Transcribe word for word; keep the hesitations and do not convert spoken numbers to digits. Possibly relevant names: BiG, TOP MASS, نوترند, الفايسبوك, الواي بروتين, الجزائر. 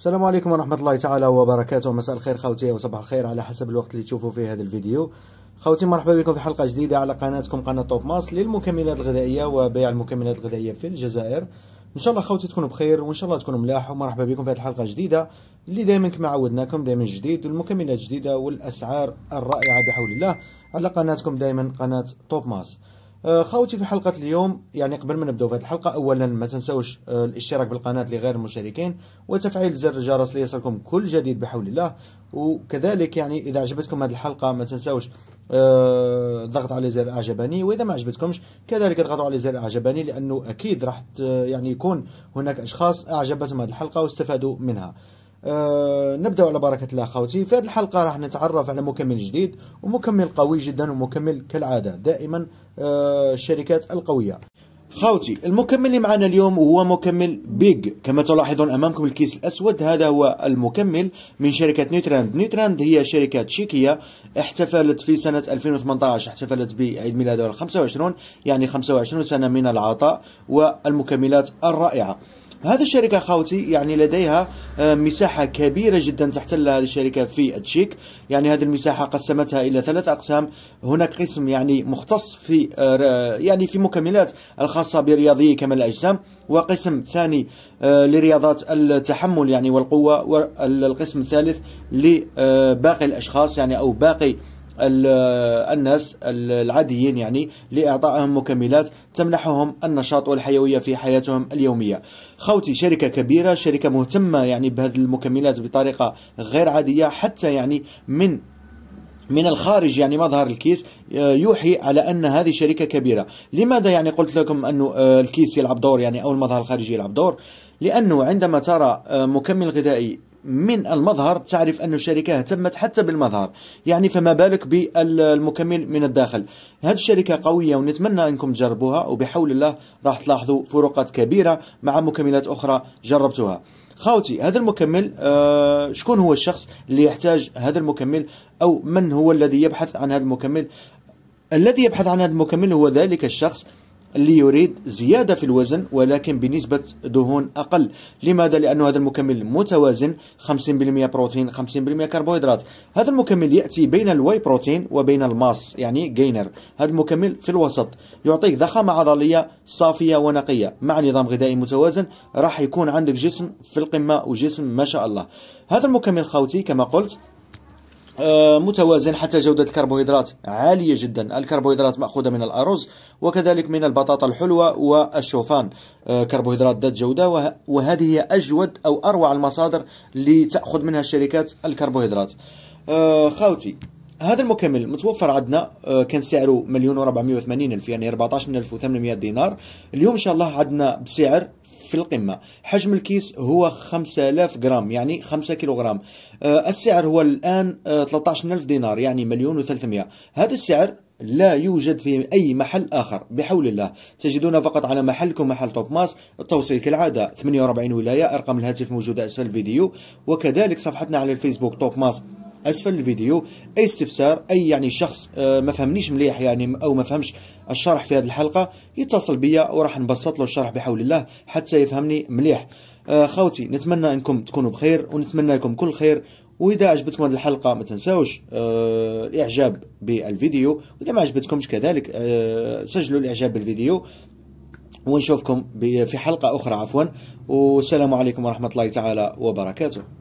السلام عليكم ورحمه الله تعالى وبركاته. مساء الخير خوتي وصباح الخير على حسب الوقت اللي تشوفوا فيه هذا الفيديو. خوتي مرحبا بكم في حلقه جديده على قناتكم قناه توب ماس للمكملات الغذائيه وبيع المكملات الغذائيه في الجزائر. ان شاء الله خوتي تكونوا بخير وان شاء الله تكونوا ملاح، ومرحبا بكم في هذه الحلقه الجديده اللي دائما كما عودناكم دائما جديد والمكملات الجديده والاسعار الرائعه بحول الله على قناتكم دائما قناه توب ماس. خوتي في حلقه اليوم، يعني قبل ما نبداو في هذه الحلقه، اولا ما تنساوش الاشتراك بالقناه لغير المشاركين وتفعيل زر الجرس ليصلكم كل جديد بحول الله، وكذلك يعني اذا عجبتكم هذه الحلقه ما تنساوش الضغط على زر اعجبني، واذا ما عجبتكمش كذلك اضغطوا على زر اعجبني، لانه اكيد راح يعني يكون هناك اشخاص اعجبتهم هذه الحلقه واستفادوا منها. أه نبدأ على بركة الله خوتي. في هذه الحلقة راح نتعرف على مكمل جديد ومكمل قوي جدا، ومكمل كالعادة دائما أه الشركات القوية. خوتي المكمل اللي معنا اليوم هو مكمل بيج، كما تلاحظون امامكم الكيس الاسود، هذا هو المكمل من شركه نوترند. نوترند هي شركه تشيكيه احتفلت في سنه ألفين وثمانطاش، احتفلت بعيد ميلادها الخمسة وعشرين، يعني خمسة وعشرين سنه من العطاء والمكملات الرائعه. هذه الشركة خوتي يعني لديها مساحة كبيرة جدا تحتلها هذه الشركة في التشيك، يعني هذه المساحة قسمتها إلى ثلاث أقسام. هناك قسم يعني مختص في يعني في مكملات الخاصة برياضي كمال الأجسام، وقسم ثاني لرياضات التحمل يعني والقوة، والقسم الثالث لباقي الأشخاص يعني أو باقي الناس العاديين، يعني لإعطائهم مكملات تمنحهم النشاط والحيوية في حياتهم اليومية. خوتي شركة كبيرة، شركة مهتمة يعني بهذه المكملات بطريقة غير عادية، حتى يعني من من الخارج يعني مظهر الكيس يوحي على أن هذه شركة كبيرة. لماذا يعني قلت لكم أنه الكيس يلعب دور يعني أو المظهر الخارجي يلعب دور؟ لأنه عندما ترى مكمل غذائي من المظهر تعرف أن الشركة اهتمت حتى بالمظهر، يعني فما بالك بالمكمل من الداخل. هذه الشركة قوية ونتمنى أنكم تجربوها، وبحول الله راح تلاحظوا فروقات كبيرة مع مكملات أخرى جربتوها. خوتي هذا المكمل آه شكون هو الشخص اللي يحتاج هذا المكمل، أو من هو الذي يبحث عن هذا المكمل؟ الذي يبحث عن هذا المكمل هو ذلك الشخص اللي يريد زيادة في الوزن ولكن بنسبة دهون أقل. لماذا؟ لأن هذا المكمل متوازن، خمسين بالمئة بروتين خمسين بالمئة كربوهيدرات. هذا المكمل يأتي بين الواي بروتين وبين الماس يعني جينر، هذا المكمل في الوسط، يعطيك ضخامة عضلية صافية ونقية. مع نظام غذائي متوازن راح يكون عندك جسم في القمة وجسم ما شاء الله. هذا المكمل خوتي كما قلت متوازن، حتى جودة الكربوهيدرات عالية جدا، الكربوهيدرات مأخوذة من الأرز وكذلك من البطاطا الحلوة والشوفان، كربوهيدرات ذات جودة، وهذه هي أجود أو أروع المصادر اللي تأخذ منها الشركات الكربوهيدرات. خاوتي هذا المكمل متوفر عندنا، كان سعره مليون وربعمية وثمانين ألف، يعني أربعطاش من ألف وثمنمية دينار. اليوم إن شاء الله عندنا بسعر في القمة. حجم الكيس هو خمسة آلاف جرام، يعني خمسة كيلوغرام. أه السعر هو الآن أه ثلاطاش ألف دينار، يعني مليون وثلاثمية. هذا السعر لا يوجد في أي محل آخر بحول الله، تجدون فقط على محلكم محل توب ماس. التوصيل كالعادة ثمانية وأربعين ولاية، أرقام الهاتف موجودة أسفل الفيديو، وكذلك صفحتنا على الفيسبوك توب ماس اسفل الفيديو. اي استفسار، اي يعني شخص ما فهمنيش مليح يعني او ما فهمش الشرح في هذه الحلقه يتصل بيا وراح نبسط له الشرح بحول الله حتى يفهمني مليح. خوتي نتمنى انكم تكونوا بخير ونتمنى لكم كل خير، واذا عجبتكم هذه الحلقه ما تنساوش الاعجاب بالفيديو، واذا ما عجبتكمش كذلك سجلوا الاعجاب بالفيديو، ونشوفكم في حلقه اخرى عفوا، والسلام عليكم ورحمه الله تعالى وبركاته.